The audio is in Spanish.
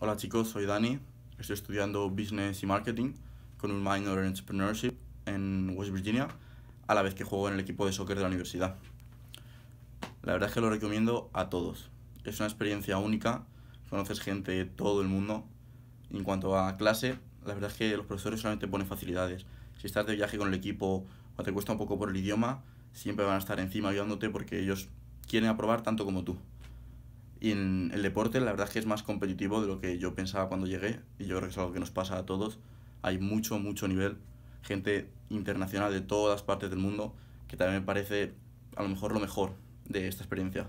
Hola chicos, soy Dani, estoy estudiando Business y Marketing con un minor en Entrepreneurship en West Virginia, a la vez que juego en el equipo de soccer de la universidad. La verdad es que lo recomiendo a todos. Es una experiencia única, conoces gente de todo el mundo. En cuanto a clase, la verdad es que los profesores solamente ponen facilidades. Si estás de viaje con el equipo o te cuesta un poco por el idioma, siempre van a estar encima ayudándote porque ellos quieren aprobar tanto como tú. Y en el deporte, la verdad es que es más competitivo de lo que yo pensaba cuando llegué, y yo creo que es algo que nos pasa a todos. Hay mucho nivel, gente internacional de todas partes del mundo, que también me parece a lo mejor lo mejor de esta experiencia.